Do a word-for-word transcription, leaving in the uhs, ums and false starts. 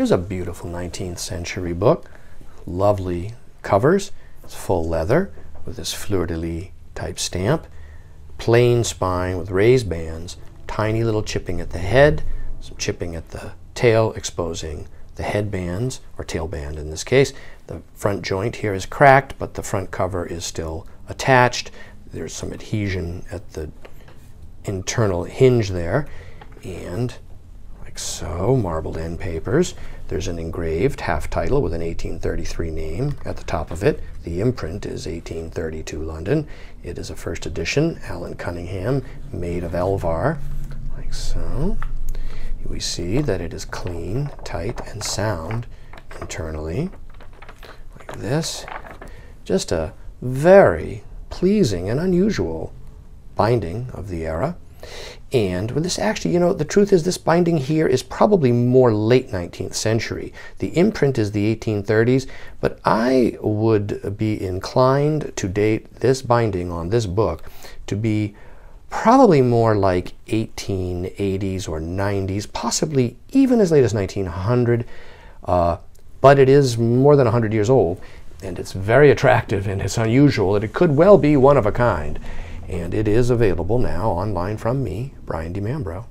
Here's a beautiful nineteenth century book. Lovely covers. It's full leather with this fleur-de-lis type stamp. Plain spine with raised bands. Tiny little chipping at the head. Some chipping at the tail, exposing the head bands, or tail band in this case. The front joint here is cracked, but the front cover is still attached. There's some adhesion at the internal hinge there, and like so, marbled end papers. There's an engraved half title with an eighteen thirty-three name at the top of it. The imprint is eighteen thirty-two London. It is a first edition, Allan Cunningham, Maid of Elvar, like so. We see that it is clean, tight, and sound internally, like this. Just a very pleasing and unusual binding of the era. And with this, actually, you know, the truth is this binding here is probably more late nineteenth century. The imprint is the eighteen thirties, but I would be inclined to date this binding on this book to be probably more like eighteen eighties or nineties, possibly even as late as nineteen hundred, uh, but it is more than one hundred years old, and it's very attractive, and it's unusual, and it could well be one of a kind. And it is available now online from me, Brian DiMambro.